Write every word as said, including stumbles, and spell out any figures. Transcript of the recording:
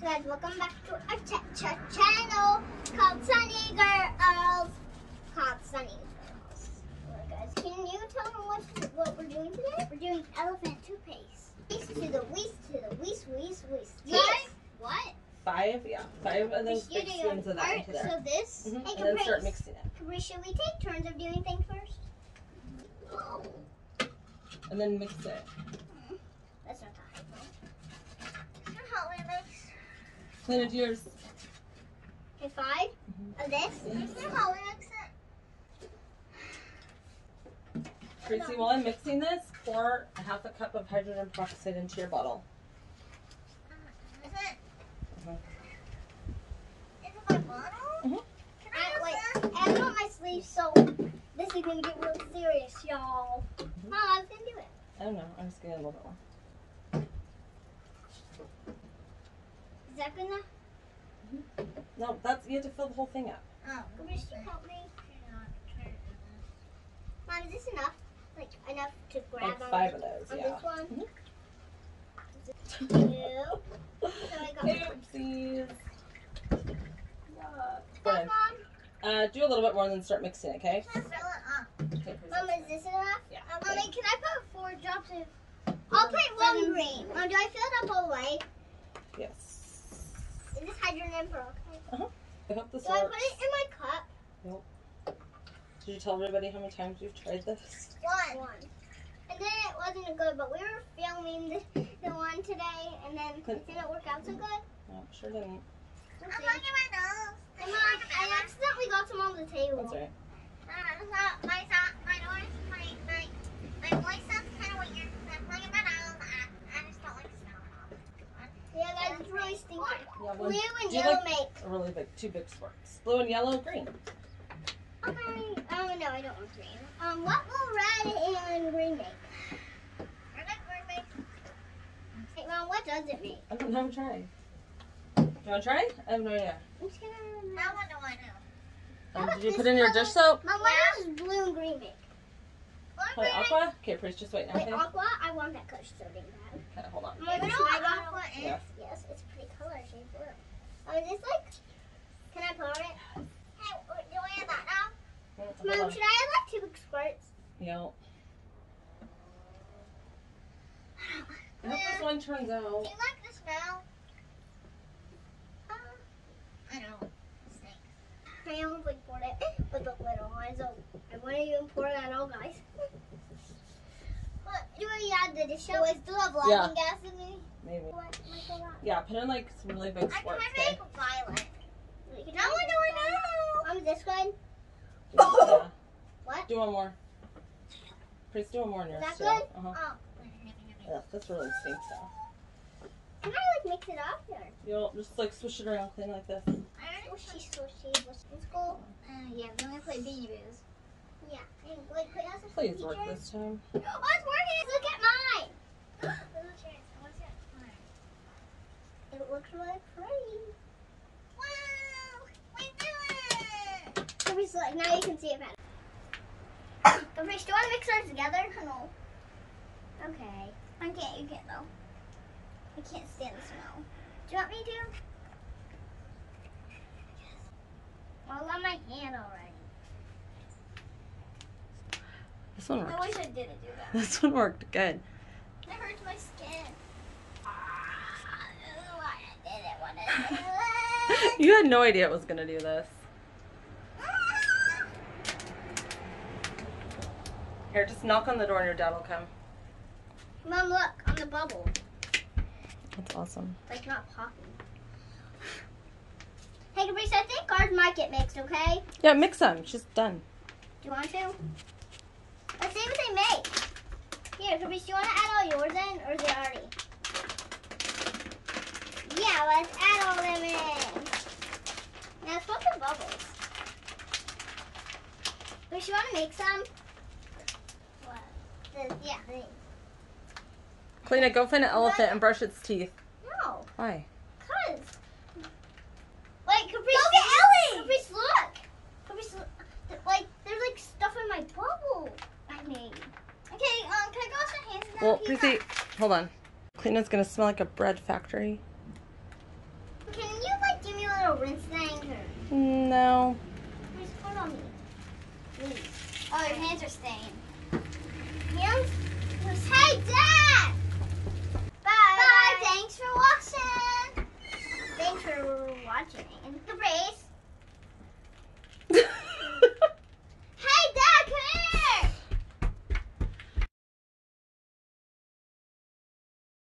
So guys, welcome back to our ch ch channel called Sunny Girls. Called Sunny Girls. Alright guys, can you tell me what, what we're doing today? We're doing elephant toothpaste. Wees to the wees to the wees wees wees. Yes. What? Five, yeah. Five of those big spoons of that into there. So this, mm-hmm. Hey, and then start mixing it. Kaprice, should we take turns of doing things first? Oh. And then mix it. Mm-hmm. That's not the hydrogen. Can you help me mix? Kalina, do yours. Okay, five mm-hmm. of this. Mm-hmm. Can you help me mix it? Kaprice, while I'm mixing this, pour a half a cup of hydrogen peroxide into your bottle. Uh, is it? Mm-hmm. Is it my bottle? Mm-hmm. Can I, I wait? That? I have on my sleeve, so this is gonna get real serious, y'all. Mm-hmm. Mom, I was gonna do it. I don't know. I'm just gonna get a little bit more. Is that good enough? Mm-hmm. No, that's you have to fill the whole thing up. Oh, Kaprice, you help me? Mom, is this enough? Like enough to grab like on five the, of those? On yeah. This one. Mm-hmm. Two. So I got oopsies. Mom. Uh, do a little bit more and then start mixing it, okay? Can I fill it up? Okay, Mom, is this enough? Yeah. Um, okay. Mommy, can I put four drops of... I'll put one green. Mom, do I fill it up all white? Yes. Is this hydrogen peroxide? Uh-huh. I hope this do works. Do I put it in my cup? Nope. Did you tell everybody how many times you've tried this? One. One. And then it wasn't good, but we were filming the, the one today, and then Clint. It didn't work out so good. No, it sure didn't. We'll I'm looking at my nose. And Mom, I accidentally got some on the table. That's right. Uh, my, my, nose, my, my, my voice sounds kind of weird because I'm looking at my nose. I, I just don't like smelling off. Yeah, guys, it's really stinky. Yeah, blue and yellow like make a really big, two big sparks. Blue and yellow, green. Okay. Oh, no, I don't want green. Um, what will red and green make? Red and green make. Hey, Mom, what does it make? I don't know. Try. Do you want to try? I have no idea. I'm just gonna... I want to know. Um, did you put in your dish soap? Mom, what does blue and green make? Play aqua? Okay, please just wait. Now. Wait, aqua? I want that color shading bag. Okay, hold on. You know what aqua is? Yeah. Yes, it's pretty color shade blue. Oh, is this like... Can I pour it? Hey, do I have that now? Mom, should I have like two big squirts? No. I hope this one turns out. Do you like the smell? Uh, I don't. It I only poured it with the little one, so I wouldn't even pour it at all, guys. What? Do I add the dish? Do I still have laughing yeah. gas in me? Maybe. What? Yeah, put in like some really big squirts. I can make violet. No, no, no. Mom, this one? Yeah. What? Do one more. Please do one more in yours. That's good? Uh-huh. Oh. Yeah, that's really stinks though. Can I like mix it up here? You'll just like swish it around clean like this. I don't know. Swishy, swishy. Let's go. Uh, yeah, we're going to play Beanie Boos. Yeah. And, wait, could I also play please work this time. Oh, it's working! Look at mine! Little chairs. I want to see it. It looks really pretty. Now you can see it better. Kaprice, do you want to mix those together? No. Okay. I can't. You can't though. I can't stand the smell. Do you want me to? Yes. All on my hand already. This one worked. I wish I didn't do that. This one worked good. It hurts my skin. Ah, this is why I did it when I did it. You had no idea it was going to do this. Here, just knock on the door and your dad will come. Mom, look, on the bubble. That's awesome. Like, not popping. Hey, Kaprice, I think ours might get mixed, okay? Yeah, mix them. She's done. Do you want to? Let's see what they make. Here, Kaprice, do you want to add all yours in, or is it already? Yeah, let's add all them in. Now, let's put the bubbles. Kaprice, you want to make some? Yeah. Kalina, go find an elephant and brush its teeth. No. Why? Cause. Wait, Kaprice. Go get Ellie. Kaprice, look. Kaprice, look. Like there's like stuff in my bubble. I mean. Okay. Um. Can I go wash my hands now? Well, Kaprice, hold on. Kalina's gonna smell like a bread factory. over and slaying her. No. Just put on me. Please. Oh, your hands are stained. Hands? Hey, Dad!